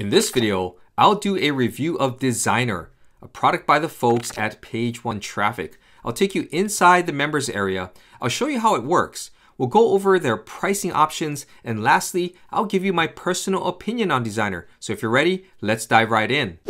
In this video, I'll do a review of Designrr, a product by the folks at Page One Traffic. I'll take you inside the members area. I'll show you how it works. We'll go over their pricing options. And lastly, I'll give you my personal opinion on Designrr. So if you're ready, let's dive right in.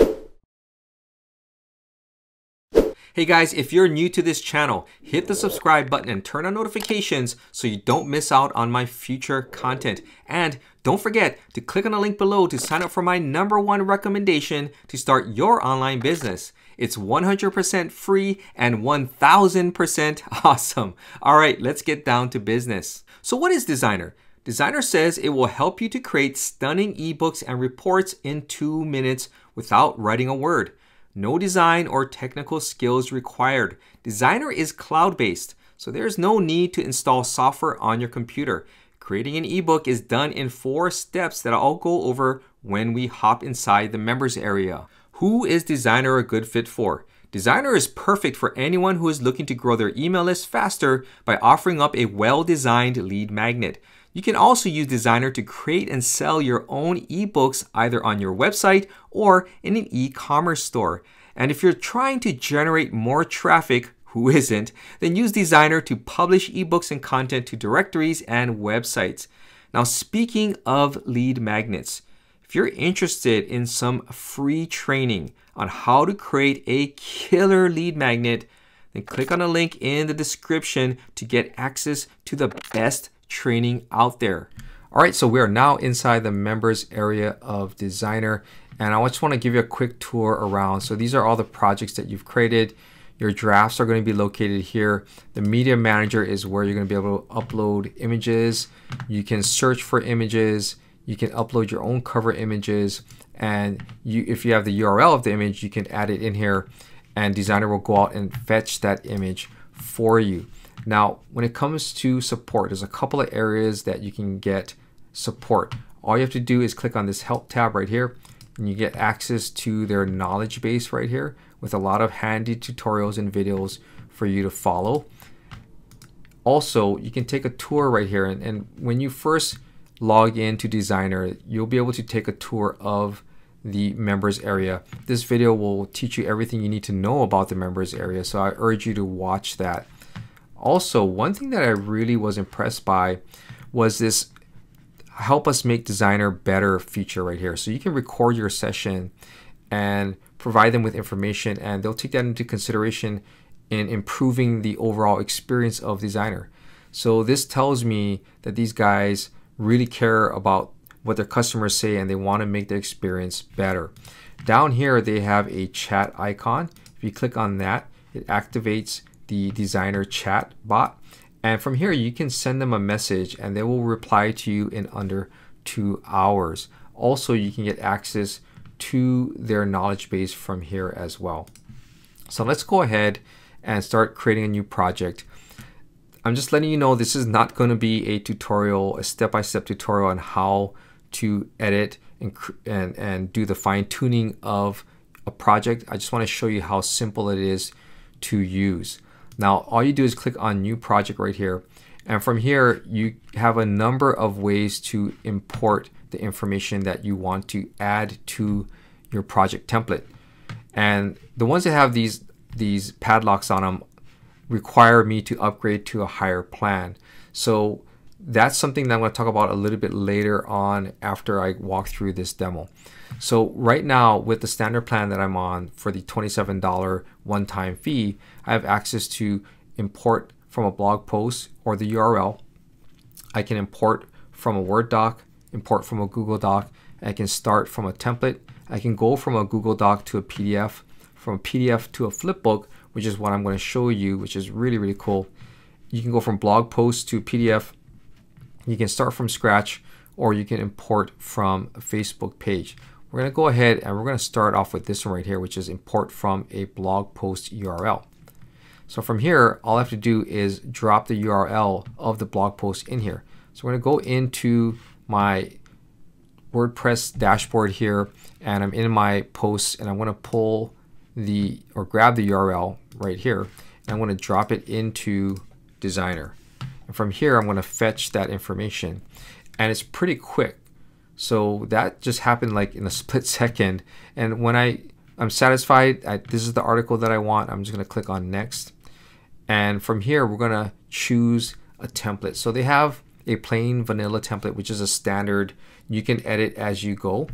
Hey guys, if you're new to this channel, hit the subscribe button and turn on notifications so you don't miss out on my future content. And don't forget to click on the link below to sign up for my #1 recommendation to start your online business. It's 100% free and 1000% awesome. All right, let's get down to business. So what is Designrr? Designrr says it will help you to create stunning ebooks and reports in 2 minutes without writing a word. No design or technical skills required. Designrr is cloud-based, so there's no need to install software on your computer. Creating an ebook is done in 4 steps that I'll go over when we hop inside the members area. Who is Designrr a good fit for? Designrr is perfect for anyone who is looking to grow their email list faster by offering up a well-designed lead magnet. You can also use Designrr to create and sell your own ebooks either on your website or in an e-commerce store. And if you're trying to generate more traffic, who isn't, then use Designrr to publish ebooks and content to directories and websites. Now, speaking of lead magnets, if you're interested in some free training on how to create a killer lead magnet, then click on the link in the description to get access to the best training out there. All right, so we are now inside the members area of Designrr, and I just want to give you a quick tour around. So these are all the projects that you've created. Your drafts are going to be located here. The media manager is where you're going to be able to upload images. You can search for images. You can upload your own cover images, and if you have the URL of the image, you can add it in here, and Designrr will go out and fetch that image for you. Now, when it comes to support, there's a couple of areas that you can get support. All you have to do is click on this help tab right here, and you get access to their knowledge base right here with a lot of handy tutorials and videos for you to follow. Also, you can take a tour right here, and when you first log into Designrr, you'll be able to take a tour of the members area. This video will teach you everything you need to know about the members area, so I urge you to watch that. Also, one thing that I really was impressed by was this help us make Designrr better feature right here. So you can record your session and provide them with information, and they'll take that into consideration in improving the overall experience of Designrr. So this tells me that these guys really care about what their customers say, and they want to make their experience better. Down here, they have a chat icon. If you click on that, it activates the Designrr chat bot, and from here you can send them a message and they will reply to you in under 2 hours. Also, you can get access to their knowledge base from here as well. So let's go ahead and start creating a new project. I'm just letting you know this is not going to be a tutorial, a step-by-step tutorial on how to edit and do the fine-tuning of a project. I just want to show you how simple it is to use. Now, all you do is click on new project right here, and from here you have a number of ways to import the information that you want to add to your project template. And the ones that have these padlocks on them require me to upgrade to a higher plan. So that's something that I'm going to talk about a little bit later on after I walk through this demo. So right now, with the standard plan that I'm on for the $27 one-time fee, I have access to import from a blog post or the URL. I can import from a Word doc, import from a Google Doc. I can start from a template. I can go from a Google Doc to a PDF, from a PDF to a flipbook, which is what I'm going to show you, which is really, really cool. You can go from blog post to PDF. You can start from scratch, or you can import from a Facebook page. We're going to go ahead and we're going to start off with this one right here, which is import from a blog post URL. So from here, all I have to do is drop the URL of the blog post in here. So we're going to go into my WordPress dashboard here, and I'm in my posts, and I'm going to pull the or grab the URL right here, and I'm going to drop it into Designrr. And from here, I'm going to fetch that information, and it's pretty quick. So that just happened like in a split second. And when I'm satisfied, this is the article that I want, I'm just going to click on next. And from here, we're going to choose a template. So they have a plain vanilla template, which is a standard. You can edit as you go.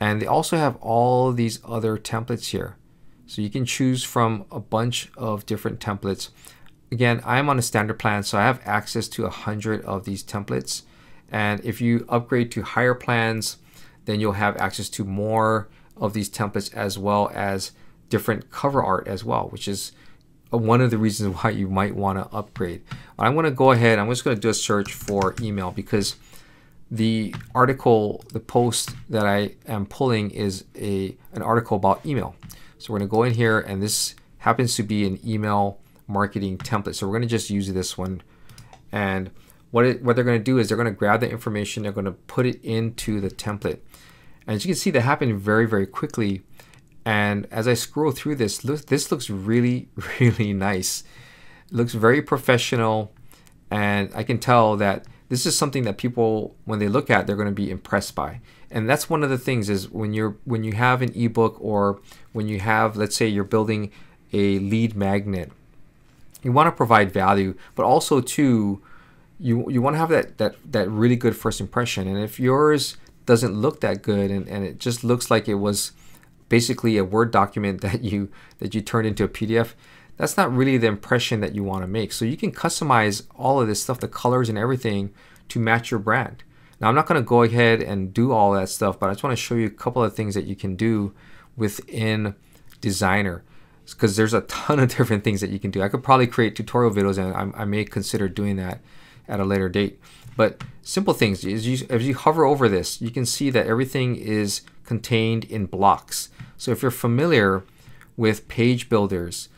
And they also have all these other templates here. So you can choose from a bunch of different templates. Again, I'm on a standard plan, so I have access to 100 of these templates. And if you upgrade to higher plans, then you'll have access to more of these templates as well as different cover art as well, which is one of the reasons why you might want to upgrade. I'm going to go ahead, I'm just going to do a search for email because the article, the post that I am pulling is an article about email. So we're going to go in here, and this happens to be an email marketing template. So we're going to just use this one. And what they're going to do is they're going to grab the information, they're going to put it into the template. And as you can see, that happened very, very quickly. And as I scroll through this, this looks really, really nice. It looks very professional. And I can tell that this is something that people, when they look at, they're going to be impressed by. And that's one of the things is when you have an ebook or when you have, let's say you're building a lead magnet, you want to provide value, but also too, you want to have that really good first impression. And if yours doesn't look that good and it just looks like it was basically a Word document that you turned into a PDF, that's not really the impression that you want to make. So you can customize all of this stuff, the colors and everything, to match your brand. Now I'm not going to go ahead and do all that stuff, but I just want to show you a couple of things that you can do within Designrr, because there's a ton of different things that you can do. I could probably create tutorial videos, and I may consider doing that at a later date. But simple things is as you hover over this, you can see that everything is contained in blocks. So if you're familiar with page builders,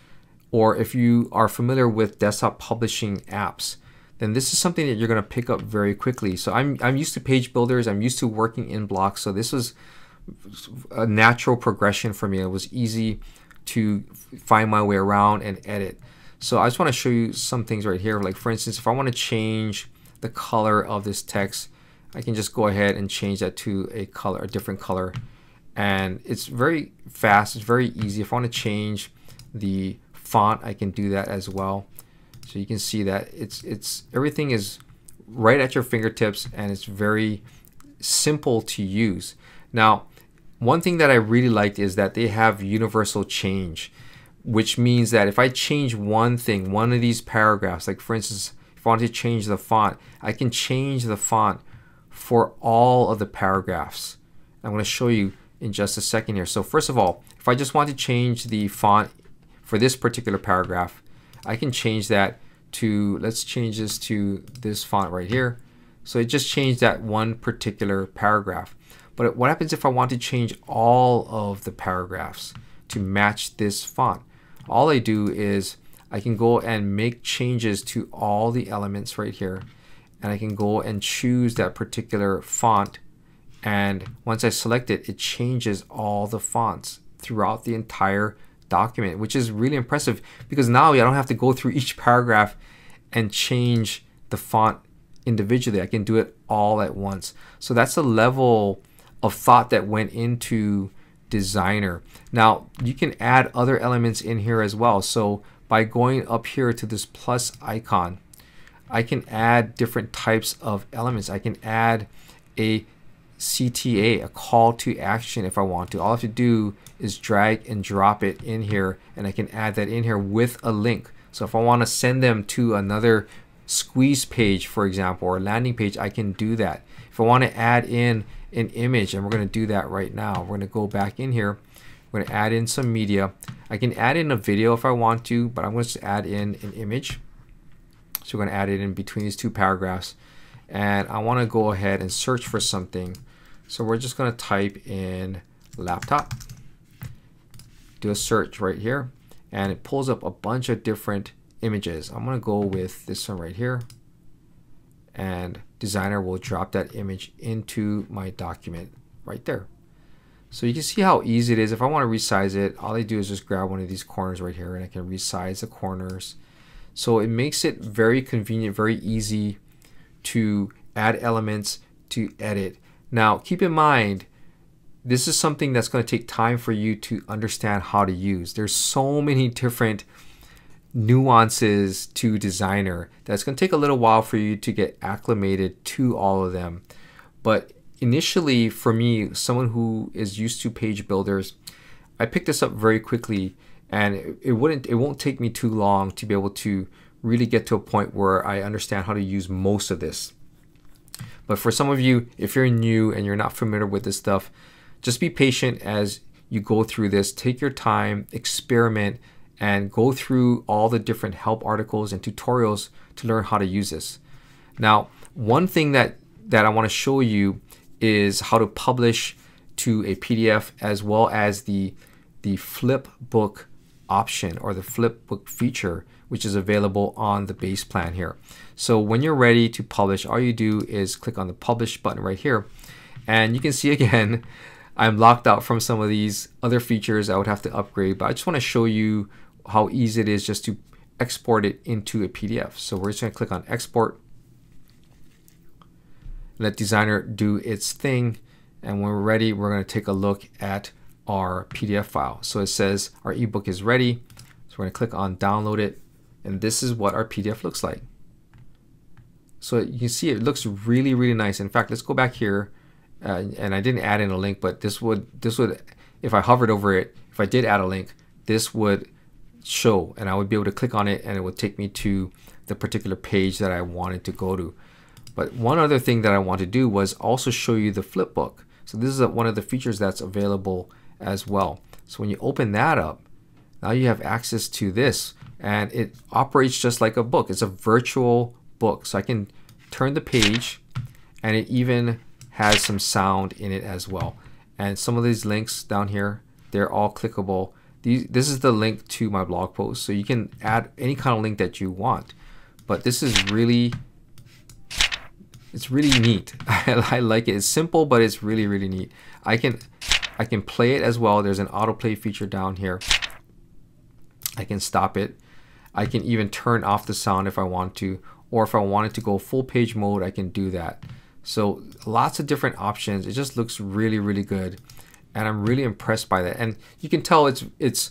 or if you are familiar with desktop publishing apps, then this is something that you're going to pick up very quickly. So I'm used to page builders, I'm used to working in blocks, so this was a natural progression for me. It was easy to find my way around and edit. So I just want to show you some things right here. Like for instance, if I want to change the color of this text, I can just go ahead and change that to a different color. And it's very fast, it's very easy. If I want to change the font, I can do that as well. So you can see that it's everything is right at your fingertips, and it's very simple to use. Now, one thing that I really liked is that they have universal change, which means that if I change one thing, one of these paragraphs, like for instance, if I want to change the font, I can change the font for all of the paragraphs. I'm going to show you in just a second here. So first of all, if I just want to change the font for this particular paragraph, I can change that to, let's change this to this font right here. So it just changed that one particular paragraph. But what happens if I want to change all of the paragraphs to match this font? All I do is I can go and make changes to all the elements right here, and I can go and choose that particular font, and once I select it, it changes all the fonts throughout the entire document, which is really impressive because now I don't have to go through each paragraph and change the font individually. I can do it all at once. So that's the level of thought that went into Designrr. Now you can add other elements in here as well. So by going up here to this plus icon, I can add different types of elements. I can add a CTA, a call to action, if I want to. All I have to do is drag and drop it in here, and I can add that in here with a link. So if I want to send them to another squeeze page, for example, or landing page, I can do that. If I want to add in an image, and we're going to do that right now, we're going to go back in here, we're going to add in some media. I can add in a video if I want to, but I'm going to add in an image. So we're going to add it in between these two paragraphs, and I want to go ahead and search for something. So we're just going to type in laptop, do a search right here, and it pulls up a bunch of different images. I'm going to go with this one right here, and Designrr will drop that image into my document right there. So you can see how easy it is. If I want to resize it, all I do is just grab one of these corners right here, and I can resize the corners. So it makes it very convenient, very easy to add elements, to edit, Now keep in mind, this is something that's going to take time for you to understand how to use. There's so many different nuances to Designrr that's going to take a little while for you to get acclimated to all of them. But initially for me, someone who is used to page builders, I picked this up very quickly, and it won't take me too long to be able to really get to a point where I understand how to use most of this. But for some of you, if you're new and you're not familiar with this stuff, just be patient as you go through this. Take your time, experiment, and go through all the different help articles and tutorials to learn how to use this. Now, one thing that I want to show you is how to publish to a PDF, as well as the flipbook option or the flipbook feature, which is available on the base plan here. So when you're ready to publish, all you do is click on the publish button right here. And you can see again, I'm locked out from some of these other features I would have to upgrade, but I just want to show you how easy it is just to export it into a PDF. So we're just going to click on export, let Designrr do its thing, and when we're ready, we're going to take a look at our PDF file. So it says our ebook is ready, so we're going to click on download it, and this is what our PDF looks like. So you can see it looks really, really nice. In fact, let's go back here. And I didn't add in a link, but this would, if I hovered over it, if I did add a link, this would show, and I would be able to click on it, and it would take me to the particular page that I wanted to go to. But one other thing that I want to do was also show you the flipbook. So this is one of the features that's available as well. So when you open that up, now you have access to this, and it operates just like a book. It's a virtual book, so I can turn the page, and it even has some sound in it as well. And some of these links down here, they're all clickable. This is the link to my blog post, so you can add any kind of link that you want. But this is really, it's really neat. I like it. It's simple, but it's really, really neat. I can play it as well. There's an autoplay feature down here. I can stop it. I can even turn off the sound if I want to, or if I wanted to go full page mode, I can do that. So lots of different options. It just looks really, really good, and I'm really impressed by that. And you can tell it's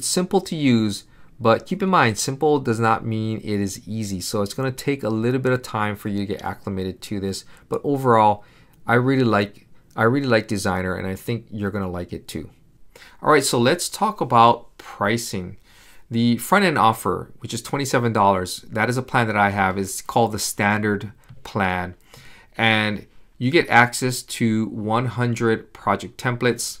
simple to use, but keep in mind, simple does not mean it is easy. So it's going to take a little bit of time for you to get acclimated to this. But overall, I really like Designrr, and I think you're going to like it too. All right, so let's talk about pricing. The front end offer, which is $27, that is a plan that I have. It's called the standard plan. And you get access to 100 project templates.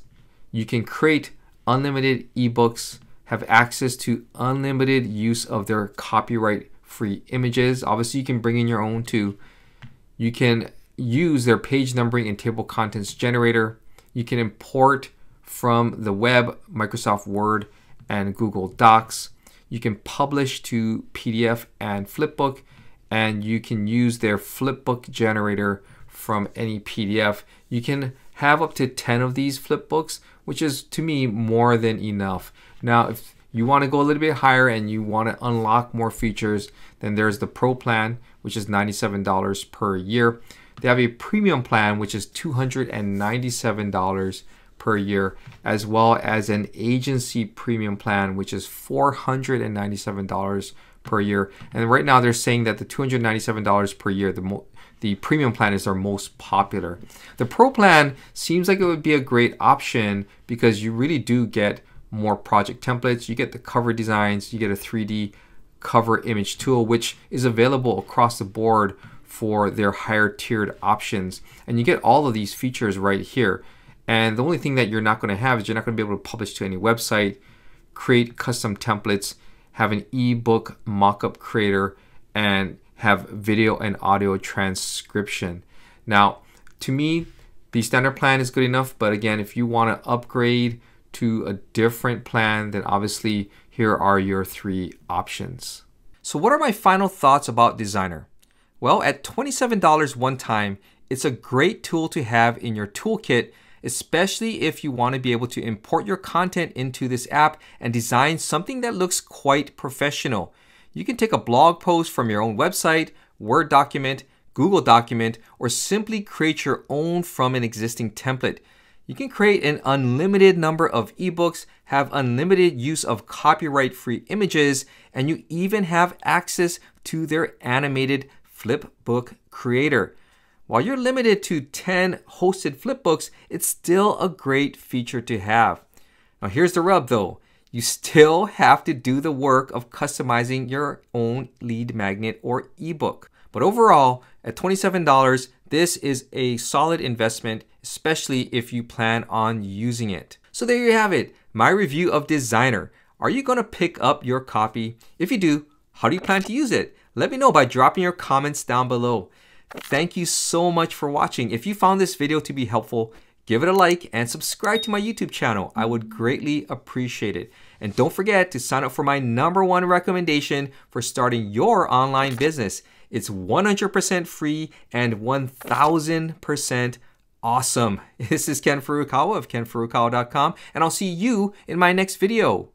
You can create unlimited ebooks, have access to unlimited use of their copyright-free images. Obviously, you can bring in your own too. You can use their page numbering and table contents generator. You can import from the web, Microsoft Word, and Google Docs. You can publish to PDF and Flipbook, and you can use their flipbook generator from any PDF. You can have up to 10 of these flipbooks, which is, to me, more than enough. Now, if you want to go a little bit higher and you want to unlock more features, then there's the Pro plan, which is $97 per year. They have a Premium plan, which is $297 per year, as well as an Agency Premium plan, which is $497 per year. And right now they're saying that the $297 per year, the Premium plan is their most popular. The Pro plan seems like it would be a great option because you really do get more project templates, you get the cover designs, you get a 3D cover image tool, which is available across the board for their higher tiered options. And you get all of these features right here. And the only thing that you're not going to have is you're not going to be able to publish to any website, create custom templates, have an ebook mockup creator, and have video and audio transcription. Now, to me, the standard plan is good enough, but again, if you want to upgrade to a different plan, then obviously here are your three options. So what are my final thoughts about Designrr? Well, at $27 one time, it's a great tool to have in your toolkit, especially if you want to be able to import your content into this app and design something that looks quite professional. You can take a blog post from your own website, Word document, Google document, or simply create your own from an existing template. You can create an unlimited number of ebooks, have unlimited use of copyright-free images, and you even have access to their animated flipbook creator. While you're limited to 10 hosted flipbooks, it's still a great feature to have. Now here's the rub though. You still have to do the work of customizing your own lead magnet or ebook. But overall, at $27, this is a solid investment, especially if you plan on using it. So there you have it, my review of Designrr. Are you gonna pick up your copy? If you do, how do you plan to use it? Let me know by dropping your comments down below. Thank you so much for watching. If you found this video to be helpful, give it a like and subscribe to my YouTube channel. I would greatly appreciate it. And don't forget to sign up for my #1 recommendation for starting your online business. It's 100% free and 1000% awesome. This is Ken Furukawa of KenFurukawa.com, and I'll see you in my next video.